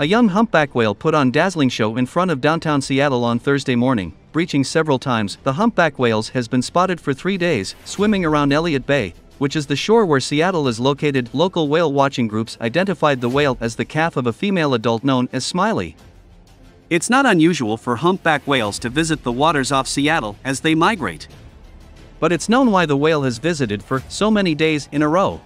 A young humpback whale put on a dazzling show in front of downtown Seattle on Thursday morning, breaching several times. The humpback whales has been spotted for 3 days, swimming around Elliott Bay, which is the shore where Seattle is located. Local whale watching groups identified the whale as the calf of a female adult known as Smiley. It's not unusual for humpback whales to visit the waters off Seattle as they migrate. But it's known why the whale has visited for so many days in a row.